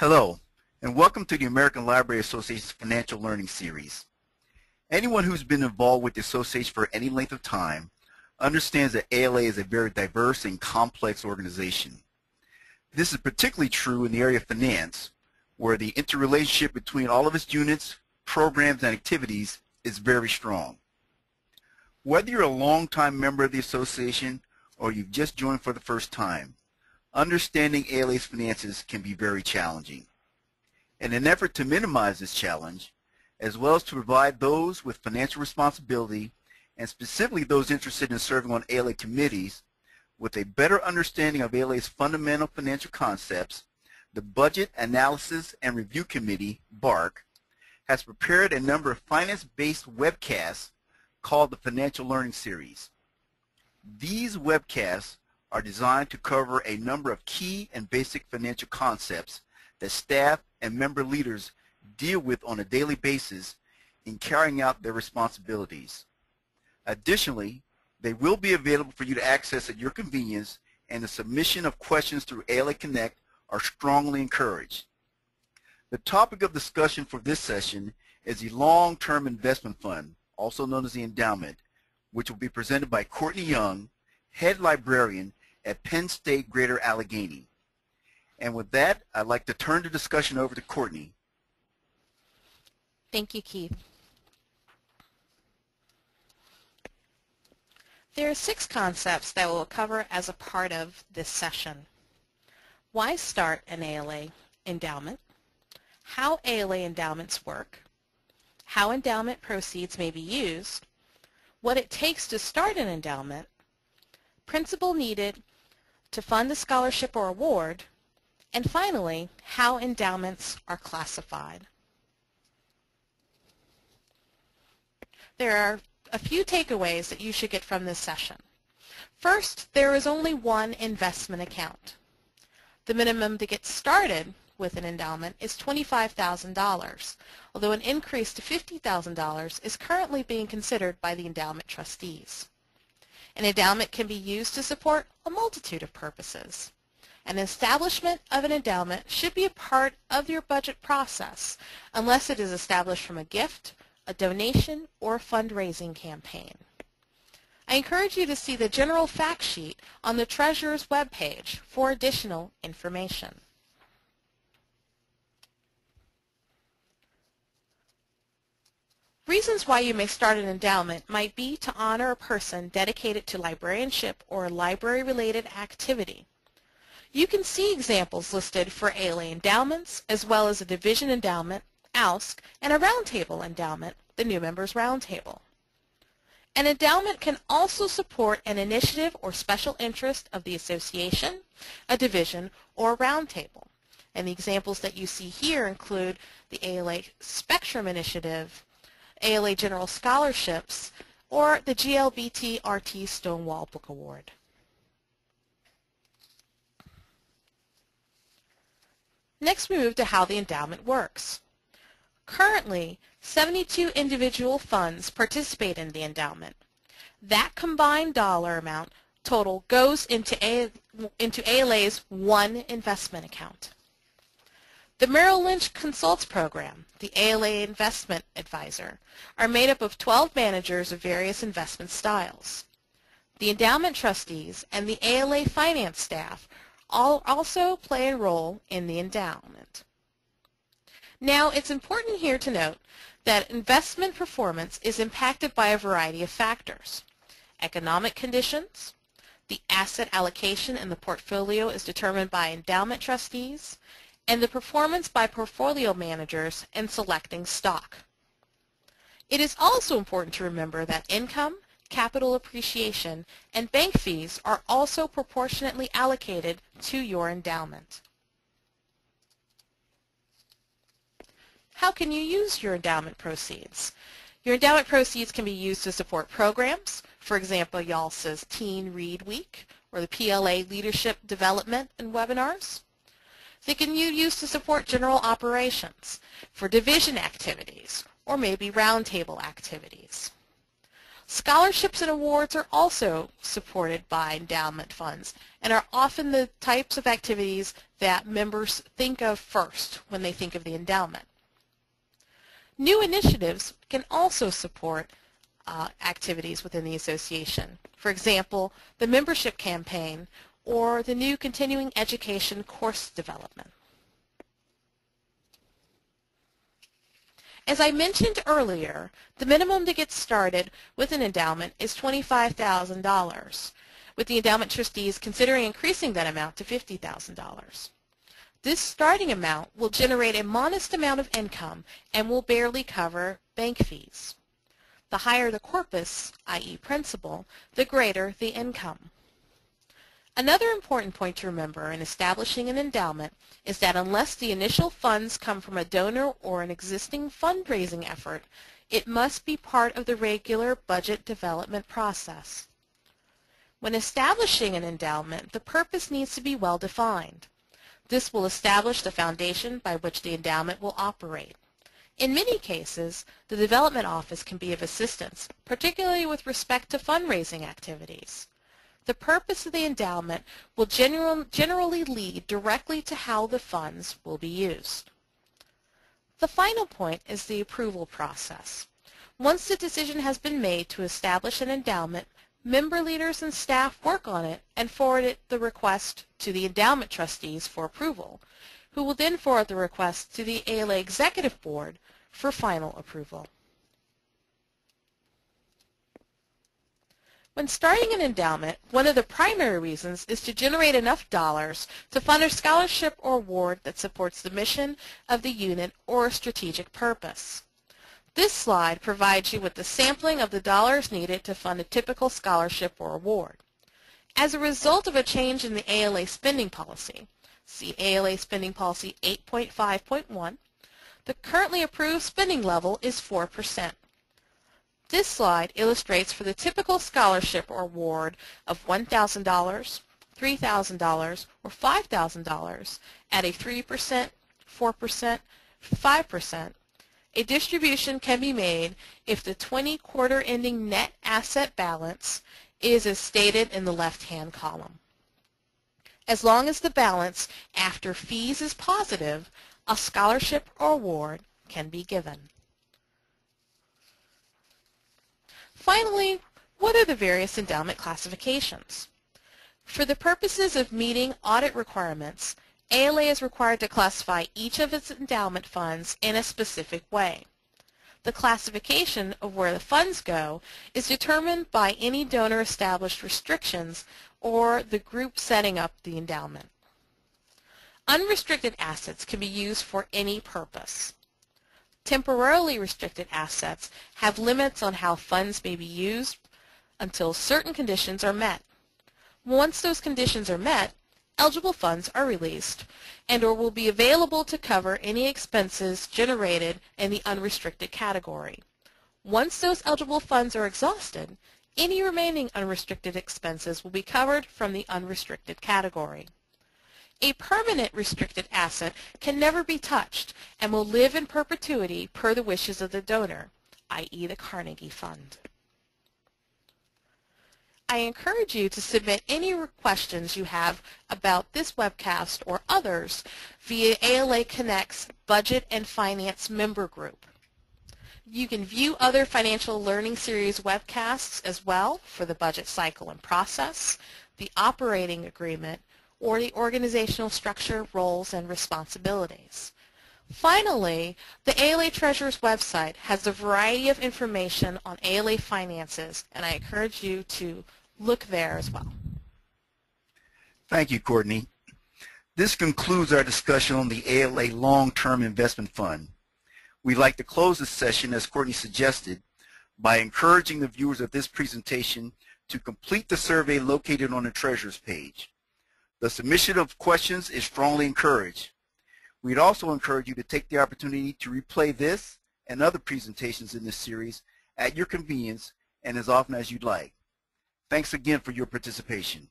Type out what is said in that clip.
Hello, and welcome to the American Library Association's Financial Learning Series. Anyone who's been involved with the association for any length of time understands that ALA is a very diverse and complex organization. This is particularly true in the area of finance, where the interrelationship between all of its units, programs, and activities is very strong. Whether you're a longtime member of the association or you've just joined for the first time, understanding ALA's finances can be very challenging. In an effort to minimize this challenge, as well as to provide those with financial responsibility and specifically those interested in serving on ALA committees with a better understanding of ALA's fundamental financial concepts, the Budget Analysis and Review Committee, BARC, has prepared a number of finance-based webcasts called the Financial Learning Series. These webcasts are designed to cover a number of key and basic financial concepts that staff and member leaders deal with on a daily basis in carrying out their responsibilities. Additionally, they will be available for you to access at your convenience, and the submission of questions through ALA Connect are strongly encouraged. The topic of discussion for this session is the Long-Term Investment Fund, also known as the endowment, which will be presented by Courtney Young, head librarian at Penn State Greater Allegheny. And with that, I'd like to turn the discussion over to Courtney. Thank you, Keith. There are 6 concepts that we'll cover as a part of this session. Why start an ALA endowment? How ALA endowments work? How endowment proceeds may be used? What it takes to start an endowment? Principal needed to fund a scholarship or award, and finally, how endowments are classified. There are a few takeaways that you should get from this session. First, there is only one investment account. The minimum to get started with an endowment is $25,000, although an increase to $50,000 is currently being considered by the endowment trustees. An endowment can be used to support a multitude of purposes. An establishment of an endowment should be a part of your budget process unless it is established from a gift, a donation, or a fundraising campaign. I encourage you to see the general fact sheet on the Treasurer's webpage for additional information. Reasons why you may start an endowment might be to honor a person dedicated to librarianship or a library-related activity. You can see examples listed for ALA endowments, as well as a division endowment, ALSC, and a roundtable endowment, the New Members Roundtable. An endowment can also support an initiative or special interest of the association, a division, or a roundtable. And the examples that you see here include the ALA Spectrum Initiative, ALA General Scholarships, or the GLBTRT Stonewall Book Award. Next, we move to how the endowment works. Currently, 72 individual funds participate in the endowment. That combined dollar amount total goes into ALA's one investment account. The Merrill Lynch Consults Program, the ALA Investment Advisor, are made up of 12 managers of various investment styles. The endowment trustees and the ALA finance staff all also play a role in the endowment. Now, it's important here to note that investment performance is impacted by a variety of factors. Economic conditions, the asset allocation in the portfolio is determined by endowment trustees, and the performance by portfolio managers in selecting stock. It is also important to remember that income, capital appreciation, and bank fees are also proportionately allocated to your endowment. How can you use your endowment proceeds? Your endowment proceeds can be used to support programs, for example, YALSC's Teen Read Week, or the PLA Leadership Development and webinars. They can be used to support general operations, for division activities, or maybe roundtable activities. Scholarships and awards are also supported by endowment funds and are often the types of activities that members think of first when they think of the endowment. New initiatives can also support activities within the association. For example, the membership campaign or the new continuing education course development. As I mentioned earlier, the minimum to get started with an endowment is $25,000, with the endowment trustees considering increasing that amount to $50,000. This starting amount will generate a modest amount of income and will barely cover bank fees. The higher the corpus, i.e. principal, the greater the income. Another important point to remember in establishing an endowment is that unless the initial funds come from a donor or an existing fundraising effort, it must be part of the regular budget development process. When establishing an endowment, the purpose needs to be well defined. This will establish the foundation by which the endowment will operate. In many cases, the development office can be of assistance, particularly with respect to fundraising activities. The purpose of the endowment will generally lead directly to how the funds will be used. The final point is the approval process. Once the decision has been made to establish an endowment, member leaders and staff work on it and forward the request to the endowment trustees for approval, who will then forward the request to the ALA Executive Board for final approval. When starting an endowment, one of the primary reasons is to generate enough dollars to fund a scholarship or award that supports the mission of the unit or a strategic purpose. This slide provides you with the sampling of the dollars needed to fund a typical scholarship or award. As a result of a change in the ALA spending policy, see ALA Spending Policy 8.5.1, the currently approved spending level is 4%. This slide illustrates for the typical scholarship or award of $1,000, $3,000, or $5,000 at a 3%, 4%, 5%, a distribution can be made if the 20-quarter ending net asset balance is as stated in the left-hand column. As long as the balance after fees is positive, a scholarship or award can be given. Finally, what are the various endowment classifications? For the purposes of meeting audit requirements, ALA is required to classify each of its endowment funds in a specific way. The classification of where the funds go is determined by any donor-established restrictions or the group setting up the endowment. Unrestricted assets can be used for any purpose. Temporarily restricted assets have limits on how funds may be used until certain conditions are met. Once those conditions are met, eligible funds are released and/or will be available to cover any expenses generated in the unrestricted category. Once those eligible funds are exhausted, any remaining unrestricted expenses will be covered from the unrestricted category. A permanent restricted asset can never be touched and will live in perpetuity per the wishes of the donor, i.e. the Carnegie Fund. I encourage you to submit any questions you have about this webcast or others via ALA Connect's Budget and Finance Member Group. You can view other Financial Learning Series webcasts as well for the budget cycle and process, the operating agreement, or the organizational structure, roles, and responsibilities. Finally, the ALA Treasurer's website has a variety of information on ALA finances, and I encourage you to look there as well. Thank you, Courtney. This concludes our discussion on the ALA Long-Term Investment Fund. We'd like to close this session, as Courtney suggested, by encouraging the viewers of this presentation to complete the survey located on the Treasurer's page. The submission of questions is strongly encouraged. We'd also encourage you to take the opportunity to replay this and other presentations in this series at your convenience and as often as you'd like. Thanks again for your participation.